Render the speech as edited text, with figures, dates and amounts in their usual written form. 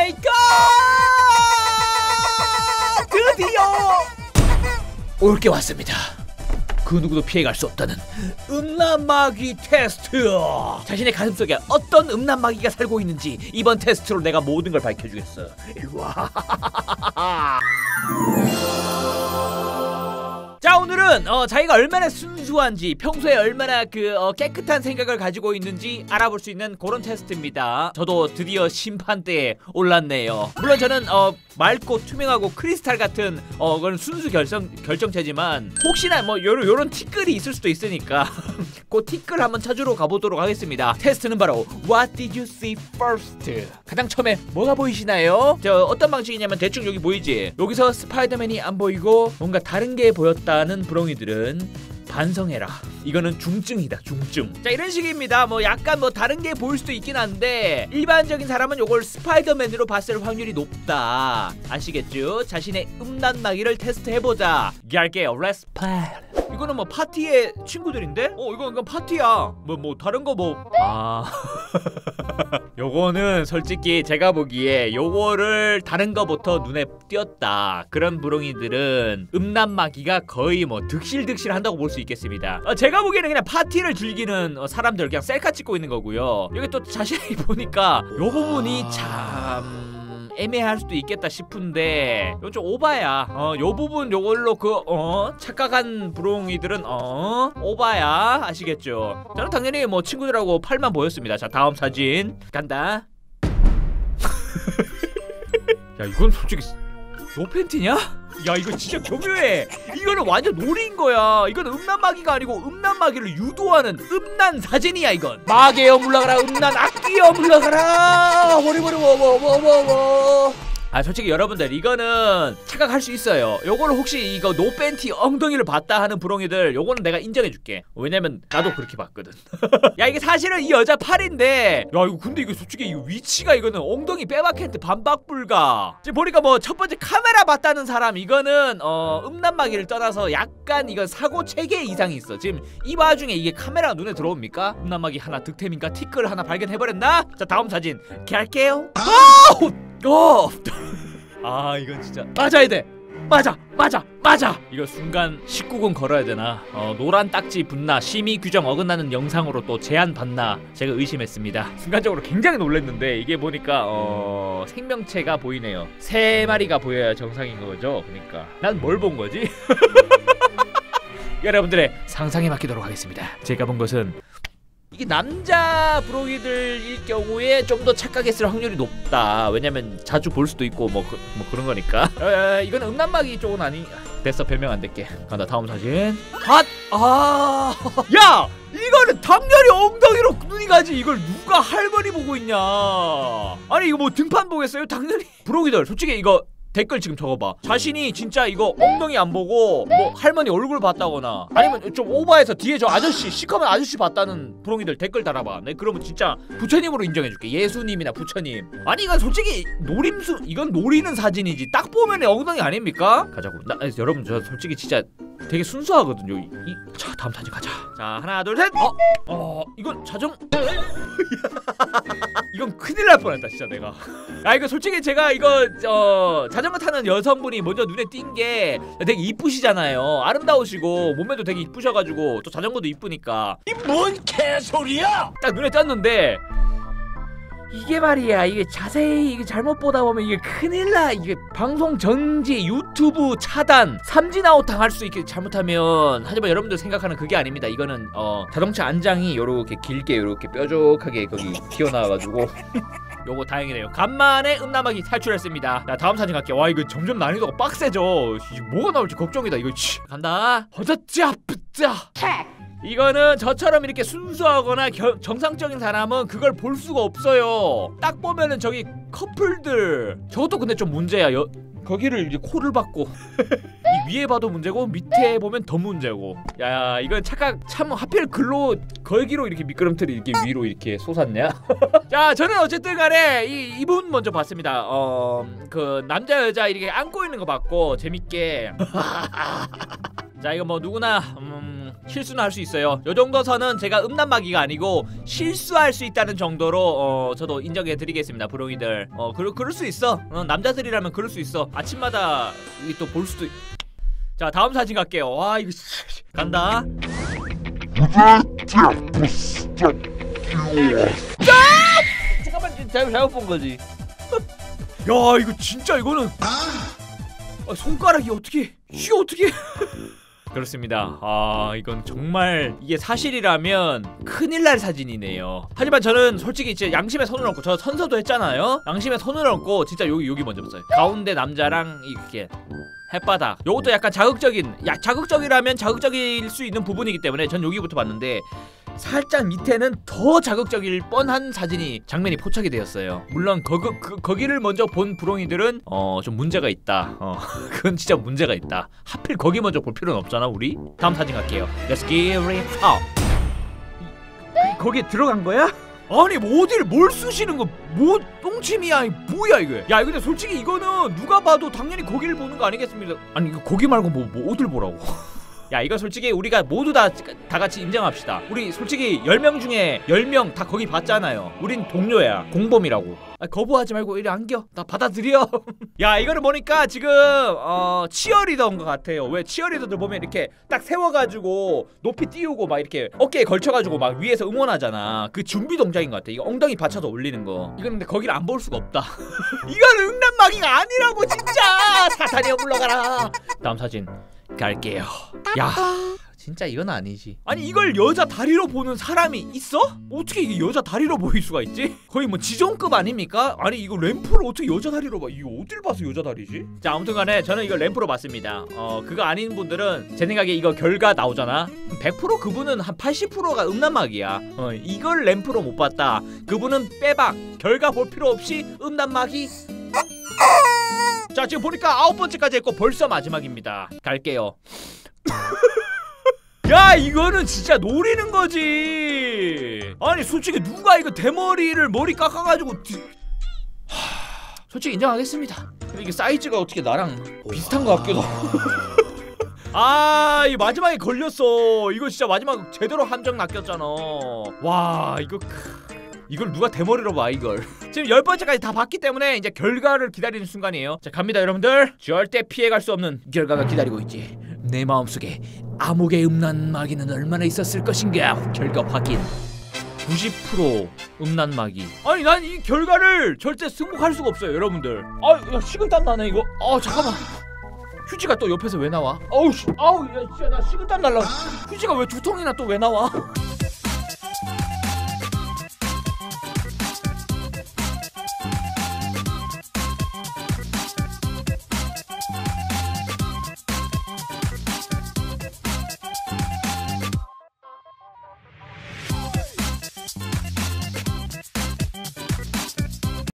마이 갓! 드디어 올 게 왔습니다. 그 누구도 피해갈 수 없다는 음란마귀 테스트. 자신의 가슴속에 어떤 음란마귀가 살고 있는지 이번 테스트로 내가 모든 걸 밝혀주겠어. 자, 오늘은 자기가 얼마나 순수한지, 평소에 얼마나 깨끗한 생각을 가지고 있는지 알아볼 수 있는 그런 테스트입니다. 저도 드디어 심판대에 올랐네요. 물론 저는 맑고 투명하고 크리스탈 같은 그런 순수 결정체지만 혹시나 뭐 요런 티끌이 있을 수도 있으니까 그 티끌 한번 찾으러 가보도록 하겠습니다. 테스트는 바로 What did you see first? 가장 처음에 뭐가 보이시나요? 저 어떤 방식이냐면 대충 여기 보이지? 여기서 스파이더맨이 안 보이고 뭔가 다른 게 보였다는 부렁이들은 반성해라. 이거는 중증이다, 중증. 자, 이런 식입니다. 뭐 약간 다른 게 보일 수도 있긴 한데 일반적인 사람은 요걸 스파이더맨으로 봤을 확률이 높다. 아시겠죠? 자신의 음란마귀를 테스트해보자. 갈게요. Let's play. 이거는 뭐 파티의 친구들인데? 이건 파티야. 다른 거 요거는 솔직히 제가 보기에 요거를 다른 거부터 눈에 띄었다. 그런 부렁이들은 음란마귀가 거의 득실득실 한다고 볼 수 있겠습니다. 제가 보기에는 그냥 파티를 즐기는 사람들 그냥 셀카 찍고 있는 거고요. 여기 또 자세히 보니까 요 부분이 참... 애매할 수도 있겠다 싶은데 이건 좀 오바야. 요 부분 요걸로 착각한 부렁이들은 오바야. 아시겠죠? 저는 당연히 친구들하고 팔만 보였습니다. 자, 다음 사진 간다. 야, 이건 솔직히 너 팬티냐? 야, 이거 진짜 교묘해. 이거는 완전 놀이인 거야. 이건 음란마귀가 아니고 음란마귀를 유도하는 음란 사진이야. 이건 마개여 물러가라, 음란 악기여 물러가라. 솔직히 여러분들 이거는 착각할 수 있어요. 요거를 혹시 이거 노팬티 엉덩이를 봤다 하는 부렁이들 요거는 내가 인정해줄게. 왜냐면 나도 그렇게 봤거든. 야, 이게 사실은 이 여자 팔인데, 야, 이거 근데 이거 솔직히 이 위치가 이거는 엉덩이 빼박했는데 반박불가. 지금 보니까 첫 번째 카메라 봤다는 사람 이거는 음란마귀를 떠나서 약간 이건 사고 체계 이상이 있어. 지금 이 와중에 이게 카메라가 눈에 들어옵니까? 음란마귀 하나 득템인가? 티끌 하나 발견해버렸나? 자, 다음 사진 갈게요. 이건 진짜 맞아야 돼. 맞아. 이거 순간 19금 걸어야 되나? 노란 딱지 붙나? 심의 규정 어긋나는 영상으로 또 제한 받나? 제가 의심했습니다. 순간적으로 굉장히 놀랐는데 이게 보니까 생명체가 보이네요. 3마리가 보여야 정상인 거죠? 그러니까 난 뭘 본 거지? 여러분들의 상상에 맡기도록 하겠습니다. 제가 본 것은 이게 남자 부렁이들일 경우에 좀 더 착각했을 확률이 높다. 왜냐면 자주 볼 수도 있고 그런 거니까. 이건 음란마귀 쪽은 아니. 됐어, 변명 안 될게. 간다, 다음 사진. 야! 이거는 당연히 엉덩이로 눈이 가지. 이걸 누가 할머니 보고 있냐. 아니, 이거 등판 보겠어요? 당연히. 부렁이들 솔직히 이거 댓글 지금 적어봐. 자신이 진짜 이거 엉덩이 안 보고 할머니 얼굴 봤다거나 아니면 좀 오버해서 뒤에 저 아저씨, 시커먼 아저씨 봤다는 부렁이들 댓글 달아봐. 네, 그러면 진짜 부처님으로 인정해줄게. 예수님이나 부처님. 아니, 이건 솔직히 이건 노리는 사진이지 딱 보면 엉덩이 아닙니까? 가자고. 여러분, 저 솔직히 진짜 되게 순수하거든요. 자, 다음 사진 가자. 자, 하나, 둘, 셋. 이건 이건 큰일 날 뻔했다 진짜 내가. 아, 이거 솔직히 제가 이거 자전거 타는 여성분이 먼저 눈에 띈 게 되게 이쁘시잖아요. 아름다우시고 몸매도 되게 이쁘셔가지고 또 자전거도 이쁘니까. 이 뭔 개소리야! 딱 눈에 띄었는데 이게 말이야, 이게 자세히 이게 잘못 보다 보면 이게 큰일 나. 이게 방송 정지, 유튜브 차단, 삼진아웃당 할 수 있게 잘못하면. 하지만 여러분들 생각하는 그게 아닙니다. 이거는 자동차 안장이 요렇게 길게 요렇게 뾰족하게 거기 튀어나와가지고 요거 다행이네요. 간만에 음란마귀 탈출했습니다. 자, 다음 사진 갈게요. 와, 이거 점점 난이도가 빡세죠. 뭐가 나올지 걱정이다 이거. 간다. 허자짜 뿌짜. 이거는 저처럼 이렇게 순수하거나 정상적인 사람은 그걸 볼 수가 없어요. 딱 보면은 저기 커플들 저것도 근데 좀 문제야. 거기를 이제 코를 박고 이 위에 봐도 문제고 밑에 보면 더 문제고. 야, 이건 착각. 참 하필 글로 거기로 이렇게 미끄럼틀이 이렇게 위로 이렇게 솟았냐? 자, 저는 어쨌든 간에 이분 먼저 봤습니다. 그 남자 여자 이렇게 안고 있는 거 봤고 재밌게. 자, 이거 누구나 실수는 할 수 있어요. 요정도 선은 제가 음란마귀가 아니고 실수할 수 있다는 정도로 저도 인정해드리겠습니다. 부룡이들 그럴 수 있어. 남자들이라면 그럴 수 있어. 아침마다 이게 또 볼 수도 있... 자 다음 사진 갈게요. 와 이거 간다. 잠깐만 잘못 본거지. 야 이거 진짜 이거는 아, 손가락이 어떻게 어떻게 그렇습니다. 아 이건 정말 이게 사실이라면 큰일날 사진이네요. 하지만 저는 솔직히 이제 양심에 손을 얹고 저 선서도 했잖아요. 양심에 손을 얹고 진짜 여기 먼저 봤어요. 가운데 남자랑 이렇게 햇바닥. 요것도 약간 자극적이라면 자극적일 수 있는 부분이기 때문에 전 여기부터 봤는데 살짝 밑에는 더 자극적일 뻔한 장면이 포착이 되었어요. 물론 거기를 먼저 본 부렁이들은 좀 문제가 있다. 그건 진짜 문제가 있다. 하필 거기 먼저 볼 필요는 없잖아 우리. 다음 사진 갈게요. Let's give it up. 거기에 들어간 거야? 아니 뭘 쓰시는 거? 뭐 똥침이야? 뭐야 이거? 야 근데 솔직히 이거는 누가 봐도 당연히 고기를 보는 거 아니겠습니까? 아니 이거 고기 말고 뭐 어딜 보라고? 야 이거 솔직히 우리가 모두 다 같이 인정합시다. 우리 솔직히 10명 중에 10명 다 거기 봤잖아요. 우린 동료야. 공범이라고. 아, 거부하지 말고 이리 안겨. 나 받아들여. 야 이거를 보니까 지금 치어리더인 것 같아요. 왜 치어리더들 보면 이렇게 딱 세워가지고 높이 띄우고 막 이렇게 어깨에 걸쳐가지고 막 위에서 응원하잖아. 그 준비 동작인 것 같아. 이거 엉덩이 받쳐서 올리는 거. 이건 근데 거기를 안 볼 수가 없다. 이건 음란마귀가 아니라고 진짜. 사탄이여 물러가라. 다음 사진 갈게요. 야 진짜 이건 아니지. 아니 이걸 여자 다리로 보는 사람이 있어? 어떻게 이게 여자 다리로 보일 수가 있지? 거의 뭐 지존급 아닙니까? 아니 이거 램프를 어떻게 여자 다리로 봐. 이거 어딜 봐서 여자 다리지? 자 아무튼간에 저는 이걸 램프로 봤습니다. 그거 아닌 분들은 제 생각에 이거 결과 나오잖아. 100% 그분은 한 80%가 음란마귀야. 이걸 램프로 못 봤다. 그분은 빼박. 결과 볼 필요 없이 음란마귀. 자 지금 보니까 9번째까지 했고 벌써 마지막입니다. 갈게요. 야 이거는 진짜 노리는 거지. 아니 솔직히 누가 이거 머리 깎아가지고 솔직히 인정하겠습니다. 근데 이게 사이즈가 어떻게 나랑 비슷한 것 같기도 하고. 아, 이 마지막에 걸렸어. 이거 진짜 마지막 제대로 함정 낚였잖아. 와 이거 이걸 누가 대머리로 봐 이걸. 지금 10번째까지 다 봤기 때문에 이제 결과를 기다리는 순간이에요. 자 갑니다 여러분들. 절대 피해갈 수 없는 결과가 기다리고 있지. 내 마음속에 암흑의 음란마귀는 얼마나 있었을 것인가. 결과 확인. 90% 음란마귀. 아니 난 이 결과를 절대 승복할 수가 없어요 여러분들. 야 식은땀 나네 이거. 잠깐만 휴지가 또 옆에서 왜 나와. 아우 야 진짜 나 식은땀 날라. 휴지가 왜 2통이나 또 왜 나와.